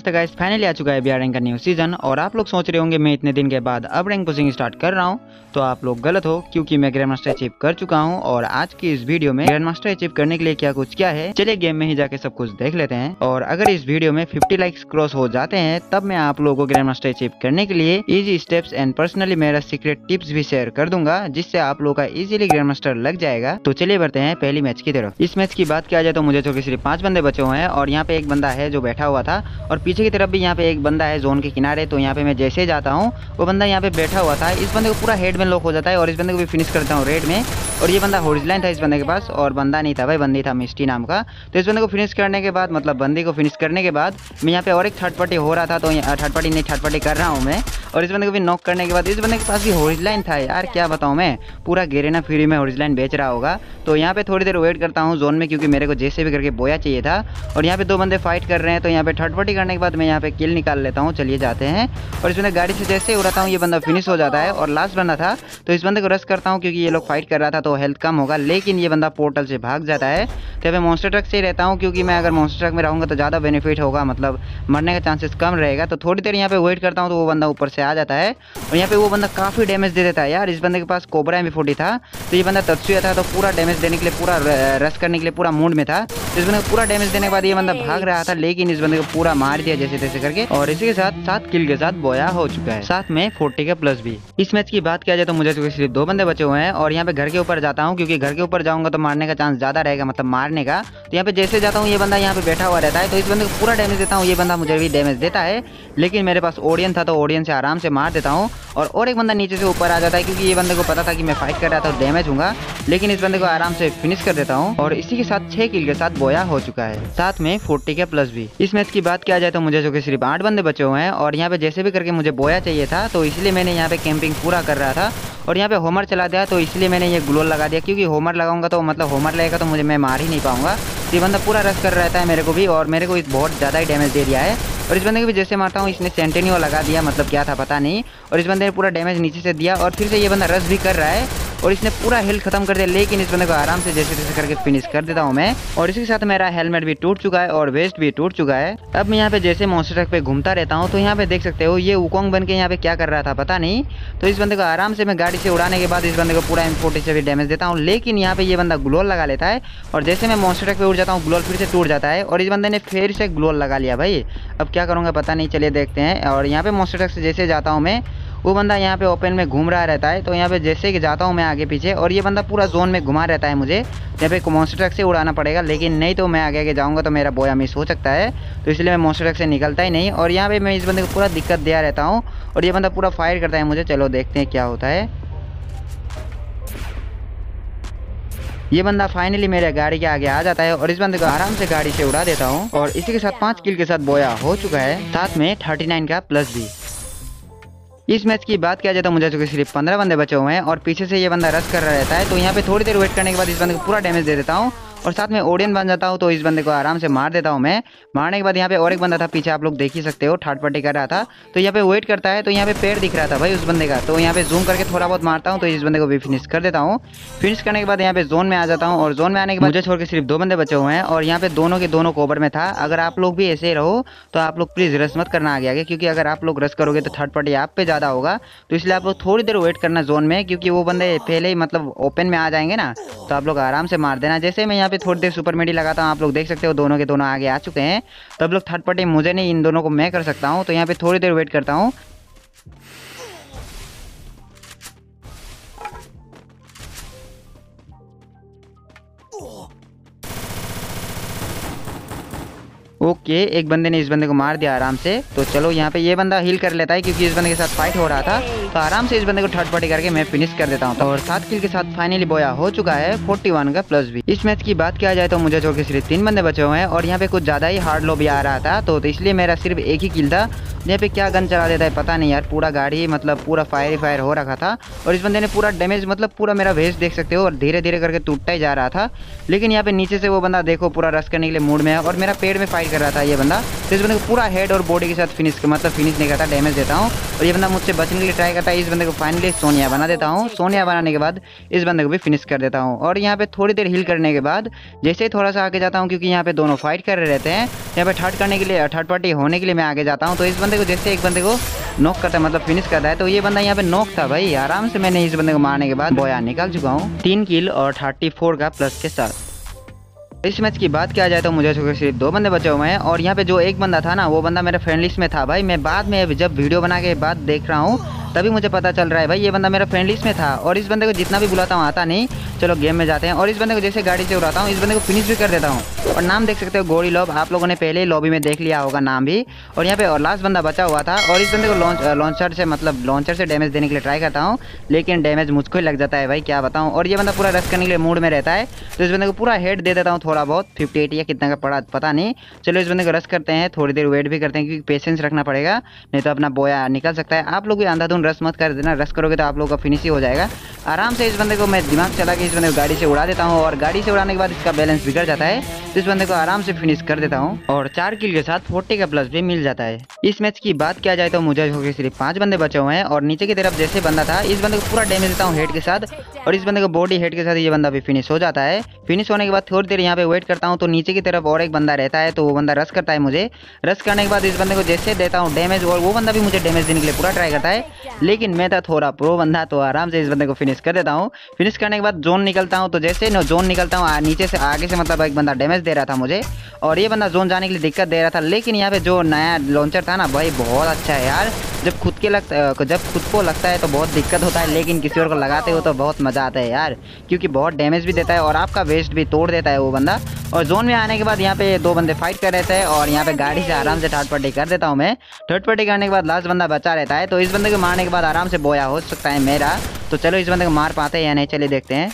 नमस्ते guys, finally आ चुका है बी आर रैंक का न्यू सीजन। और आप लोग सोच रहे होंगे मैं इतने दिन के बाद अब रैंक पुशिंग स्टार्ट कर रहा हूं, तो आप लोग गलत हो क्योंकि मैं ग्रैंड मास्टर अचीव कर चुका हूं। और आज की इस वीडियो में ग्रैंड मास्टर अचीव करने के लिए क्या कुछ क्या है, चलिए गेम में ही जाके सब कुछ देख लेते हैं। और अगर इस वीडियो में 50 लाइक्स क्रॉस हो जाते हैं तब मैं आप लोगों को ग्रैंड मास्टर अचीव करने के लिए इजी स्टेप्स एंड पर्सनली मेरा सीक्रेट टिप्स भी शेयर कर दूंगा, जिससे आप लोग का इजिली ग्रैंड मास्टर लग जाएगा। तो चलिए बढ़ते हैं पहली मैच की तरफ। इस मैच की बात किया जाए तो मुझे छोटे सिर्फ 5 बंदे बचे हुए हैं और यहाँ पे एक बंदा है जो बैठा हुआ था, और पीछे की तरफ भी यहाँ पे एक बंदा है जोन के किनारे। तो यहाँ पे मैं जैसे जाता हूँ वो बंदा यहाँ पे बैठा हुआ था। इस बंदे को पूरा हेड में लॉक हो जाता है और इस बंदे को भी फिनिश करता हूँ रेड में। और ये बंदा हॉरिजॉन्टल था इस बंदे के पास, और बंदा नहीं था भाई, बंदी था मिस्टी नाम का। तो इस बंदे को फिनिश करने के बाद, मतलब बंदी को फिनिश करने के बाद मैं यहाँ पे और एक थर्ड पार्टी हो रहा था, तो थर्ड पार्टी कर रहा हूँ मैं। और इस बंदे को भी नॉक करने के बाद इस बंदे के पास भी हॉरिजॉन्टल था। यार क्या बताऊँ मैं, पूरा गेरेना फ्री में हॉरिजॉन्टल बेच रहा होगा। तो यहाँ पे थोड़ी देर वेट करता हूँ जोन में, क्योंकि मेरे को जैसे भी करके बोया चाहिए था। और यहाँ पे 2 बंदे फाइट कर रहे हैं, तो यहाँ पे थर्ड पार्टी करने के बाद मैं यहाँ पे किल निकाल लेता हूँ। चलिए जाते हैं। और इसमें गाड़ी से जैसे उड़ाता हूँ ये बंदा फिनिश हो जाता है, और लास्ट बंदा था। तो इस बंदे को रश करता हूँ क्योंकि ये लोग फाइट कर रहा था, तो हेल्थ कम होगा। लेकिन ये बंदा पोर्टल से भाग जाता है। तो मैं मॉन्स्टर ट्रक से ही रहता हूँ, क्योंकि मैं अगर मॉन्स्टर ट्रक में रहूँगा तो ज़्यादा बेनिफिट होगा, मतलब मरने का चांसेस कम रहेगा। तो थोड़ी देर यहाँ पे वेट करता हूँ, तो वो बंदा ऊपर से आ जाता है और यहाँ पे वो बंदा काफ़ी डैमेज दे देता है। यार इस बंदे के पास कोबरा M40 था, तो ये बंदा तत्सुया था, तो पूरा डैमेज देने के लिए, पूरा रश करने के लिए पूरा मूड में था। तो इस बंदे को पूरा डैमेज देने के बाद ये बंदा भाग रहा था, लेकिन इस बंदे को पूरा मार दिया जैसे तैसे करके। और इसी के साथ 7 किल के साथ बोया हो चुका है, साथ में 40 का प्लस भी। इस मैच की बात किया जाए तो मुझे सिर्फ 2 बंदे बचे हुए हैं, और यहाँ पे घर के ऊपर जाता हूँ क्योंकि घर के ऊपर जाऊंगा तो मारने का चांस ज्यादा रहेगा, मतलब मारने का। तो यहाँ पे जैसे जाता हूँ ये बंदा यहाँ पे बैठा हुआ रहता है, तो इस बंदे को पूरा डैमेज देता हूँ। ये बंदा मुझे भी डैमेज देता है, लेकिन मेरे पास ऑडियन था, तो ऑडियन से आराम से मार देता हूँ। और एक बंदा नीचे से ऊपर आ जाता है, क्योंकि ये बंदे को पता था कि मैं फाइट कर रहा था डैमेज होगा, लेकिन इस बंदे को आराम से फिनिश कर देता हूँ। और इसी के साथ 6 किल के साथ बोया हो चुका है, साथ में 40 के प्लस भी। इस मैच की बात किया जाए तो मुझे जो कि सिर्फ 8 बंदे बचे हुए हैं, और यहाँ पे जैसे भी करके मुझे बोया चाहिए था, तो इसलिए मैंने यहाँ पे कैंपिंग पूरा कर रहा था। और यहाँ पे होमर चला दिया, तो इसलिए मैंने ये ग्लोल लगा दिया, क्योंकि होमर लगाऊंगा तो मतलब होमर लगेगा तो मुझे मैं मार ही नहीं पाऊंगा। तो ये बंदा पूरा रश कर रहता है मेरे को भी, और मेरे को बहुत ज़्यादा ही डैमेज दे दिया है। और इस बंदे को भी जैसे मारता हूँ, इसने सेंटेनियो लगा दिया, मतलब क्या था पता नहीं। और इस बंदे ने पूरा डैमेज नीचे से दिया, और फिर से ये बंदा रश भी कर रहा है, और इसने पूरा हेल्थ खत्म कर दिया, लेकिन इस बंदे को आराम से जैसे तैसे करके फिनिश कर देता हूँ मैं। और इसके साथ मेरा हेलमेट भी टूट चुका है और वेस्ट भी टूट चुका है। अब मैं यहाँ पे जैसे मॉन्स्टर ट्रक पे घूमता रहता हूँ, तो यहाँ पे देख सकते हो ये वुकोंग बन के यहाँ पे क्या कर रहा था पता नहीं। तो इस बंदे को आराम से मैं गाड़ी से उड़ाने के बाद इस बंदे को पूरा M40 से भी डैमेज देता हूँ, लेकिन यहाँ पे ये बंदा ग्लोल लगा लेता है। और जैसे मैं मॉन्स्टर ट्रक पे उड़ जाता हूँ, ग्लोल फिर से टूट जाता है, और इस बंदे ने फिर से ग्लोल लगा लिया भाई। अब क्या करूँगा पता नहीं, चलिए देखते हैं। और यहाँ पे मॉन्स्टर ट्रक से जैसे जाता हूँ मैं, वो बंदा यहाँ पे ओपन में घूम रहा रहता है। तो यहाँ पे जैसे कि जाता हूँ मैं आगे पीछे, और ये बंदा पूरा जोन में घुमा रहता है मुझे। यहाँ पे मॉन्स्टर ट्रक से उड़ाना पड़ेगा, लेकिन नहीं तो मैं आगे आगे जाऊँगा तो मेरा बोया मिस हो सकता है, तो इसलिए मैं मॉन्स्टर ट्रक से निकलता ही नहीं। और यहाँ पे मैं इस बंदे को पूरा दिक्कत दिया रहता हूँ, और ये बंदा पूरा फायर करता है मुझे। चलो देखते हैं क्या होता है। ये बंदा फाइनली मेरे गाड़ी के आगे आ जाता है, और इस बंदे को आराम से गाड़ी से उड़ा देता हूँ। और इसी के साथ 5 किल के साथ बोया हो चुका है, साथ में 39 का प्लस भी। इस मैच की बात किया जाए तो मुझे चूंकि सिर्फ 15 बंदे बचे हुए हैं, और पीछे से ये बंदा रश कर रहा रहता है। तो यहाँ पे थोड़ी देर वेट करने के बाद इस बंदे को पूरा डैमेज दे देता हूँ, और साथ में ओडियन बन जाता हूँ। तो इस बंदे को आराम से मार देता हूँ मैं। मारने के बाद यहाँ पे और एक बंदा था पीछे, आप लोग देख ही सकते हो, थर्ड पार्टी कर रहा था। तो यहाँ पे वेट करता है, तो यहाँ पे पेड़ दिख रहा था भाई उस बंदे का, तो यहाँ पे जूम करके थोड़ा बहुत मारता हूँ। तो इस बंदे को भी फिनिश कर देता हूँ। फिनिश करने के बाद यहाँ पे जोन में आ जाता हूँ, और जोन में आने के बाद मुझे छोड़ के सिर्फ 2 बंदे बचे हुए हैं, और यहाँ पे दोनों के दोनों कोबर में था। अगर आप लोग भी ऐसे ही रहो तो आप लोग प्लीज़ रश मत करना आगे आगे, क्योंकि अगर आप लोग रश करोगे तो थर्ड पार्टी आप पे ज़्यादा होगा। तो इसलिए आप लोग थोड़ी देर वेट करना जोन में, क्योंकि वो बंदे पहले ही मतलब ओपन में आ जाएंगे ना, तो आप लोग आराम से मार देना। जैसे मैं पे थोड़ी देर सुपर मेडी लगाता हूँ, आप लोग देख सकते हो दोनों के दोनों आगे आ चुके हैं। तो आप लोग थर्ड पार्टी मुझे नहीं, इन दोनों को मैं कर सकता हूँ। तो यहाँ पे थोड़ी देर वेट करता हूँ। ओके, एक बंदे ने इस बंदे को मार दिया आराम से। तो चलो यहाँ पे ये बंदा हील कर लेता है, क्योंकि इस बंदे के साथ फाइट हो रहा था। तो आराम से इस बंदे को थर्ड पार्टी करके मैं फिनिश कर देता हूँ। तो और 7 किल के साथ फाइनली बोया हो चुका है, 41 का प्लस भी। इस मैच की बात किया जाए तो मुझे छोड़ के सिर्फ 3 बंदे बचे हुए हैं, और यहाँ पे कुछ ज़्यादा ही हार्ड लॉबी आ रहा था। तो इसलिए मेरा सिर्फ एक ही किल था। यहाँ पे क्या गन चला देता है पता नहीं यार, पूरा गाड़ी मतलब पूरा फायर हो रखा था। और इस बंदे ने पूरा डैमेज, मतलब पूरा मेरा वेस्ट देख सकते हो, और धीरे धीरे करके टूटता ही जा रहा था। लेकिन यहाँ पे नीचे से वो बंदा देखो पूरा रश करने के लिए मूड में है, और मेरा पेड़ में फायर नहीं कर रहा था ये बंदा, तो इस बंदे को पूरा हेड और बॉडी के साथ फिनिश, मतलब फिनिश नहीं करता, डैमेज देता हूँ। और ये बंदा मुझसे बचने के लिए ट्राई करता है, इस बंदे को फाइनली सोनिया बना देता हूँ। सोनिया बनाने के बाद इस बंदे को भी फिनिश कर देता हूँ। और यहाँ पे थोड़ी देर हील करने के बाद जैसे ही थोड़ा सा आगे जाता हूँ, क्योंकि यहाँ पे दोनों फाइट कर रहे रहते हैं, यहाँ पे थर्ड करने के लिए, थर्ड पार्टी होने के लिए मैं आगे जाता हूँ। तो इस बंदे को जैसे एक बंदे को नॉक करता है, मतलब फिनिश करता है, तो ये बंदा यहाँ पे नॉक था भाई आराम से। मैंने इस बंदे को मारने के बाद बोया निकाल चुका हूँ 3 किल और 34 का प्लस के साथ। इस मैच की बात किया जाए तो मुझे सिर्फ 2 बंदे बचे हुए हैं, और यहाँ पे जो एक बंदा था ना, वो बंदा मेरा फ्रेंड लिस्ट में था भाई। मैं बाद में जब वीडियो बना के बाद देख रहा हूँ तभी मुझे पता चल रहा है भाई ये बंदा मेरा फ्रेंड लिस्ट में था। और इस बंदे को जितना भी बुलाता हूँ आता नहीं। चलो गेम में जाते हैं, और इस बंदे को जैसे गाड़ी से उड़ाता हूँ इस बंदे को फिनिश भी कर देता हूँ। और नाम देख सकते हो गोरी लॉब, आप लोगों ने पहले लॉबी में देख लिया होगा नाम भी। और यहाँ पे और लास्ट बंदा बचा हुआ था, और इस बंदे को लॉन्चर से, मतलब लॉन्चर से डैमेज देने के लिए ट्राई करता हूँ, लेकिन डैमेज मुझको ही लग जाता है भाई, क्या बताऊँ। और ये बंदा पूरा रश करने के लिए मूड में रहता है, तो इस बंदे को पूरा हेड दे देता हूँ थोड़ा बहुत, 58 या कितना का पड़ा पता नहीं। चलो इस बंदे को रश करते हैं, थोड़ी देर वेट भी करते हैं, क्योंकि पेशेंस रखना पड़ेगा, नहीं तो अपना बोया निकल सकता है। आप लोग भी अंधाधुन रश मत कर देना, रश करोगे तो आप लोगों का फिनिश ही हो जाएगा। आराम से इस बंदे को मैं दिमाग चला के इस बंदे को गाड़ी से उड़ा देता हूँ, और गाड़ी से उड़ाने के बाद इसका बैलेंस बिगड़ जाता है, तो इस बंदे को आराम से फिनिश कर देता हूँ। और 4 किल के साथ 40 का प्लस भी मिल जाता है। इस मैच की बात किया जाए तो मुझे होकर सिर्फ 5 बंदे बचे हुए हैं, और नीचे की तरफ जैसे बंदा था इस बंदे को पूरा डैमेज देता हूँ हेड के साथ, और इस बंदे को बॉडी हेड के साथ ये बंदा भी फिनिश हो जाता है। फिनिश होने के बाद थोड़ी देर यहाँ पे वेट करता हूँ, तो नीचे की तरफ और एक बंदा रहता है, तो वो बंदा रश करता है मुझे। रश करने के बाद इस बंदे को जैसे देता हूँ डैमेज, और वो बंदा भी मुझे डैमेज देने के लिए पूरा ट्राई करता है, लेकिन मैं था थोड़ा प्रो बंदा, तो आराम से इस बंदे को फिनिश कर देता हूँ। फिनिश करने के बाद जोन निकलता हूँ, तो जैसे जोन निकलता हूँ नीचे से आगे से, मतलब एक बंदा डैमेज दे रहा था मुझे, और ये बंदा जोन जाने के लिए दिक्कत दे रहा था। लेकिन यहाँ पे जो नया लॉन्चर था ना भाई, बहुत अच्छा है यार। जब खुद को लगता है तो बहुत दिक्कत होता है, लेकिन किसी और को लगाते हो तो बहुत मज़ा आता है यार, क्योंकि बहुत डैमेज भी देता है और आपका वेस्ट भी तोड़ देता है वो बंदा। और जोन में आने के बाद यहाँ पे 2 बंदे फाइट कर रहे थे, और यहाँ पे गाड़ी से आराम से थर्ड पार्टी कर देता हूँ मैं। थर्ड पार्टी करने के बाद लास्ट बंदा बचा रहता है, तो इस बंदे को मारने के बाद आराम से बोया हो सकता है मेरा। तो चलो इस बंदे को मार पाते हैं या नहीं, चलिए देखते हैं।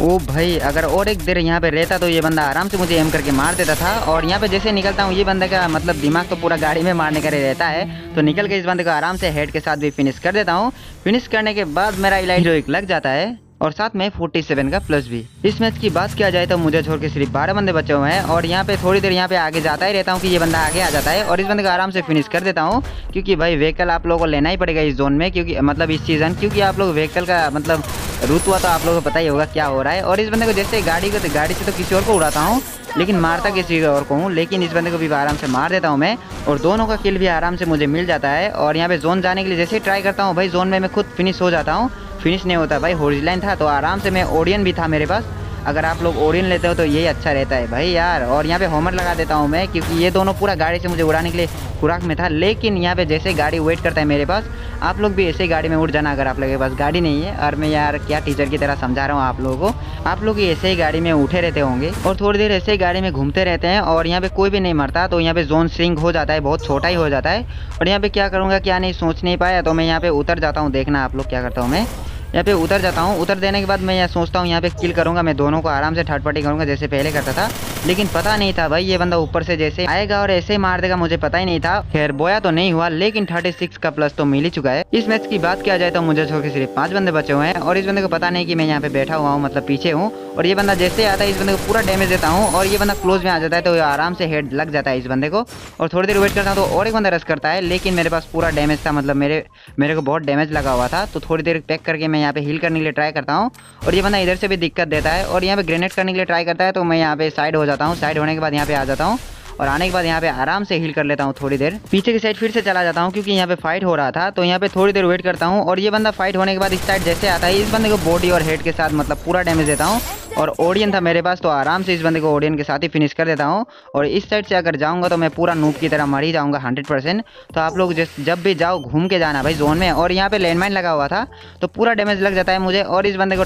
ओ भाई, अगर और एक देर यहाँ पे रहता तो ये बंदा आराम से मुझे एम करके मार देता था। और यहाँ पे जैसे निकलता हूँ, ये बंदे का मतलब दिमाग तो पूरा गाड़ी में मारने का रहता है, तो निकल के इस बंदे को आराम से हेड के साथ भी फिनिश कर देता हूँ। फिनिश करने के बाद मेरा इलाइट जो एक लग जाता है, और साथ में 47 का प्लस भी। इस मैच की बात किया जाए तो मुझे छोड़ के सिर्फ 12 बंदे बचे हुए हैं, और यहाँ पे थोड़ी देर यहाँ पे आगे जाता ही रहता हूँ कि ये बंदा आगे आ जाता है, और इस बंदे को आराम से फिनिश कर देता हूँ। क्योंकि भाई व्हीकल आप लोगों को लेना ही पड़ेगा इस जोन में, क्योंकि मतलब इस सीजन, क्योंकि आप लोग व्हीकल का मतलब रुतवा तो आप लोगों को पता ही होगा क्या हो रहा है। और इस बंदे को जैसे गाड़ी से तो किसी और को उड़ाता हूँ, लेकिन मारता किसी और को हूँ, लेकिन इस बंदे को भी आराम से मार देता हूँ मैं, और दोनों का किल भी आराम से मुझे मिल जाता है। और यहाँ पे जोन जाने के लिए जैसे ट्राई करता हूँ भाई, जोन में मैं खुद फिनिश हो जाता हूँ। फिनिश नहीं होता भाई, होरिजलाइन था, तो आराम से मैं ओडियन भी था मेरे पास, अगर आप लोग ओडियन लेते हो तो ये अच्छा रहता है भाई यार। और यहाँ पे होमर लगा देता हूँ मैं, क्योंकि ये दोनों पूरा गाड़ी से मुझे उड़ाने के लिए खुराक में था। लेकिन यहाँ पे जैसे गाड़ी वेट करता है मेरे पास, आप लोग भी ऐसे गाड़ी में उठ जाना अगर आप लोगों के पास गाड़ी नहीं है। और मैं यार क्या टीचर की तरह समझा रहा हूँ आप लोगों को, आप लोग ऐसे ही गाड़ी में उठे रहते होंगे, और थोड़ी देर ऐसे ही गाड़ी में घूमते रहते हैं, और यहाँ पे कोई भी नहीं मरता, तो यहाँ पे जोन सिंक हो जाता है, बहुत छोटा ही हो जाता है। और यहाँ पे क्या करूँगा क्या नहीं सोच नहीं पाया, तो मैं यहाँ पे उतर जाता हूँ, देखना आप लोग क्या करता हूँ मैं यहाँ पे उतर जाता हूँ। उतर देने के बाद मैं यहाँ सोचता हूँ यहाँ पे किल करूँगा मैं, दोनों को आराम से थर्ड पार्टी करूँगा जैसे पहले करता था। लेकिन पता नहीं था भाई ये बंदा ऊपर से जैसे आएगा और ऐसे ही मार देगा, मुझे पता ही नहीं था। खैर बोया तो नहीं हुआ, लेकिन 36 का प्लस तो मिल ही चुका है। इस मैच की बात किया जाए तो मुझे छोड़ के सिर्फ 5 बंदे बचे हुए हैं, और इस बंदे को पता नहीं कि मैं यहाँ पे बैठा हुआ हूँ, मतलब पीछे हूँ। और ये बंदा जैसे आता है इस बंदे को पूरा डैमेज देता हूँ, और ये बंदा क्लोज में आ जाता है, तो आराम से हेड लग जाता है इस बंदे को। और थोड़ी देर वेट करता हूँ, तो और एक बंदा रश करता है, लेकिन मेरे पास पूरा डैमेज था, मतलब मेरे को बहुत डैमेज लगा हुआ था। तो थोड़ी देर पैक करके मैं यहाँ पे हील करने के लिए ट्राई करता हूँ, और ये बंदा इधर से भी दिक्कत देता है, और यहाँ पे ग्रेनेड करने के लिए ट्राई करता है। तो मैं यहाँ पे साइड हो जाता हूँ, साइड होने के बाद यहाँ पे आ जाता हूँ, और आने के बाद यहाँ पे आराम से हील कर लेता हूँ। थोड़ी देर पीछे की साइड फिर से चला जाता हूँ, क्योंकि यहाँ पे फाइट हो रहा था, तो यहाँ पे थोड़ी देर वेट करता हूँ। और ये बंदा फाइट होने के बाद इस साइड जैसे आता है, इस बंदे को बॉडी और हेड के साथ मतलब पूरा डैमेज देता हूँ। और ओडियन था मेरे पास, तो आराम से इस बंदे को ओडियन के साथ ही फिनिश कर देता हूँ। और इस साइड से अगर जाऊँगा तो मैं पूरा नूब की तरह मर ही जाऊँगा 100%। तो आप लोग जब भी जाओ घूम के जाना भाई जोन में। और यहाँ पे लैंडमाइन लगा हुआ था, तो पूरा डैमेज लग जाता है मुझे, और इस बंदे को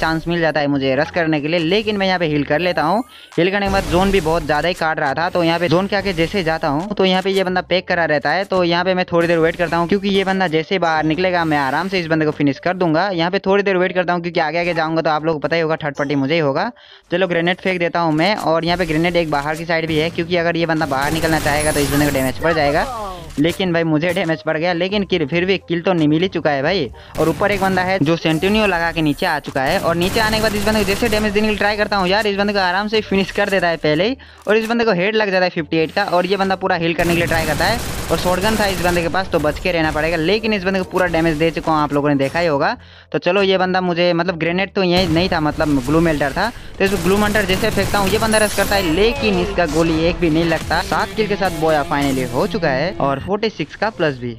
चांस मिल जाता है मुझे रश करने के लिए, लेकिन मैं यहाँ पे हील कर लेता हूँ। हील करने के बाद जोन भी बहुत ज़्यादा ही काट रहा था, तो यहाँ पे जोन के आके जैसे जाता हूँ, तो यहाँ पे ये बंदा पैक करा रहता है। तो यहाँ पे मैं थोड़ी देर वेट करता हूँ, क्योंकि ये बंदा जैसे बाहर निकलेगा मैं आराम से इस बंदे को फिनिश कर दूंगा। यहाँ पे थोड़ी देर वेट करता हूँ, क्योंकि आगे आगे जाऊँगा तो आप लोग को पता ही होगा थर्ड पार्टी मुझे ही होगा। चलो ग्रेनेड फेंक देता हूँ मैं, और यहाँ पे ग्रेनेड एक बाहर की साइड भी है, क्योंकि अगर ये बंदा बाहर निकलना चाहेगा तो इस बंदे को डैमेज पड़ जाएगा। लेकिन भाई मुझे डैमेज पड़ गया, लेकिन फिर भी किल तो नहीं मिल ही चुका है भाई। और ऊपर एक बंदा है जो सेंटिनियो लगा के नीचे आ चुका है, और नीचे आने के बाद इस बंदे को जैसे डैमेज देने की ट्राई करता हूँ यार, इस बंदे को आराम से फिनिश कर देता है पहले ही, और इस बंदे को हेड लग जाता है 58 का, और ये बंदा पूरा हील करने के लिए ट्राई करता है। और शॉटगन था इस बंदे के पास, तो बच के रहना पड़ेगा, लेकिन इस बंदे को पूरा डैमेज दे चुका हूँ, आप लोगों ने देखा ही होगा। तो चलो ये बंदा मुझे, मतलब ग्रेनेड तो यही नहीं था, मतलब ग्लू मेल्टर था, तो इसको ग्लू मेल्टर जैसे फेंकता हूँ ये बंदा रस करता है, लेकिन इसका गोली एक भी नहीं लगता। 7 किल के साथ बोया फाइनली हो चुका है, और 46 का प्लस भी।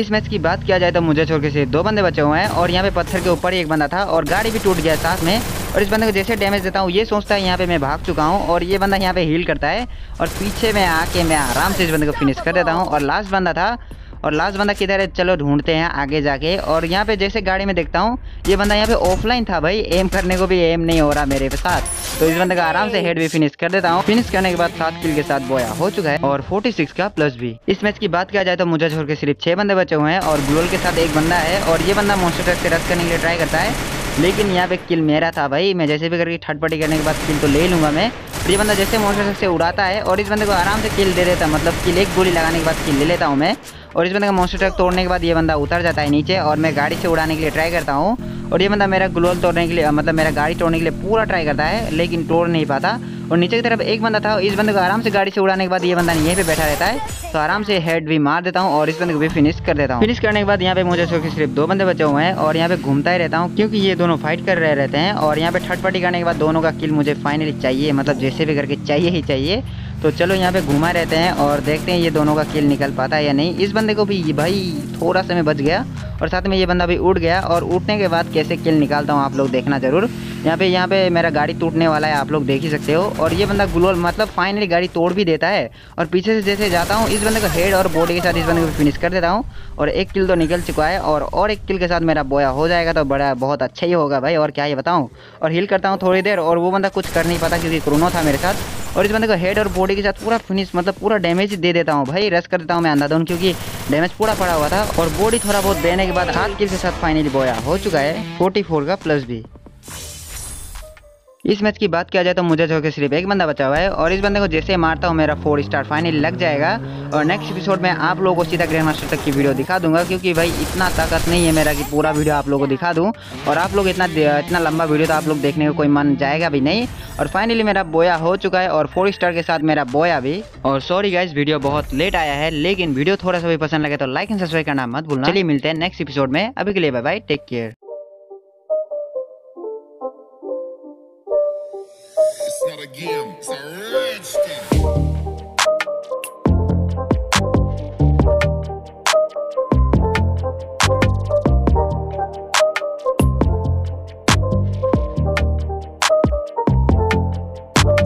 इस मैच की बात किया जाए तो मुझे छोड़ के सिर्फ 2 बंदे बचे हुए हैं, और यहाँ पे पत्थर के ऊपर ही एक बंदा था, और गाड़ी भी टूट गया साथ में। और इस बंदे को जैसे डैमेज देता हूँ ये सोचता है यहाँ पे मैं भाग चुका हूँ, और ये बंदा यहाँ पे हील करता है, और पीछे में आके मैं आराम से इस बंदे को फिनिश कर देता हूँ। और लास्ट बंदा था, और लास्ट बंदा किधर है चलो ढूंढते हैं आगे जाके। और यहाँ पे जैसे गाड़ी में देखता हूँ ये बंदा यहाँ पे ऑफलाइन था भाई, एम करने को भी एम नहीं हो रहा मेरे साथ, तो इस बंदे का आराम से हेड भी फिनिश कर देता हूँ। फिनिश करने के बाद 7 किल के साथ बोया हो चुका है, और 46 का प्लस भी। इस मैच की बात किया जाए तो मुझे छोड़ के सिर्फ 6 बंदे बचे हुए हैं, और ग्लोल के साथ एक बंदा है, और ये बंदा मॉन्स्टर ट्रक से रश करने के लिए ट्राई करता है, लेकिन यहाँ पे किल मेरा था भाई। मैं जैसे भी करके ठटपटी करने के बाद किल तो ले लूँगा मैं। ये बंदा जैसे मोटरसाइकिल से उड़ाता है, और इस बंदे को आराम से किल दे देता है, मतलब किल एक गोली लगाने के बाद किल ले लेता हूँ मैं। और इस बंदे का मॉन्स्टर ट्रक तोड़ने के बाद ये बंदा उतर जाता है नीचे, और मैं गाड़ी से उड़ाने के लिए ट्राई करता हूँ, और ये बंदा मेरा ग्लोल तोड़ने के लिए, मतलब मेरा गाड़ी तोड़ने के लिए पूरा ट्राई करता है, लेकिन तोड़ नहीं पाता। और नीचे की तरफ एक बंदा था, इस बंदे को आराम से गाड़ी से उड़ाने के बाद ये बंदा यहीं पे बैठा रहता है, तो आराम से हेड भी मार देता हूँ, और इस बंदे को भी फिनिश कर देता हूँ। फिनिश करने के बाद यहाँ पे मुझे सिर्फ 2 बंदे बचे हुए हैं, और यहाँ पे घूमता ही रहता हूँ, क्योंकि ये दोनों फाइट कर रहे रहते हैं। और यहाँ पे ठटपटी करने के बाद दोनों का किल मुझे फाइनली चाहिए, मतलब जैसे भी करके चाहिए ही चाहिए। तो चलो यहाँ पे घुमा रहते हैं, और देखते हैं ये दोनों का किल निकल पाता है या नहीं। इस बंदे को भी भाई थोड़ा सा मैं बच गया, और साथ में ये बंदा भी उड़ गया, और उठने के बाद कैसे किल निकालता हूँ आप लोग देखना ज़रूर। यहाँ पे मेरा गाड़ी टूटने वाला है, आप लोग देख ही सकते हो। और ये बंदा ग्लोल, मतलब फाइनली गाड़ी तोड़ भी देता है, और पीछे से जैसे जाता हूँ इस बंदे का हेड और बॉडी के साथ इस बंदे को फिनिश कर देता हूँ, और 1 किल तो निकल चुका है। और 1 किल के साथ मेरा बोया हो जाएगा, तो बड़ा बहुत अच्छा ही होगा भाई, और क्या ही बताऊँ। और हील करता हूँ थोड़ी देर, और वो बंदा कुछ कर नहीं पाता क्योंकि क्रोनो था मेरे साथ, और इस बंदे को हेड और बॉडी के साथ पूरा फिनिश, मतलब पूरा डैमेज दे देता हूँ भाई। रश कर देता हूँ मैं अंधाधुन, क्योंकि डैमेज पूरा पड़ा हुआ था, और बॉडी थोड़ा बहुत देने के बाद 8 किल के साथ फाइनली बोया हो चुका है, 44 का प्लस भी। इस मैच की बात किया जाए तो मुझे जो कि सिर्फ एक बंदा बचा हुआ है, और इस बंदे को जैसे मारता हूँ मेरा 4 स्टार फाइनली लग जाएगा। और नेक्स्ट एपिसोड में आप लोगों को सीधा ग्रैंड मास्टर तक की वीडियो दिखा दूंगा, क्योंकि भाई इतना ताकत नहीं है मेरा कि पूरा वीडियो आप लोगों को दिखा दूँ, और आप लोग इतना लंबा वीडियो तो आप लोग देखने का कोई मन जाएगा भी नहीं। और फाइनली मेरा बोया हो चुका है, और 4 स्टार के साथ मेरा बोया भी। और सॉरी गाइज, वीडियो बहुत लेट आया है, लेकिन वीडियो थोड़ा सा भी पसंद लगे तो लाइक एंड सब्सक्राइब करना मत भूलना। चलिए मिलते हैं नेक्स्ट एपिसोड में, अभी के लिए bye bye, take care. It's not a game.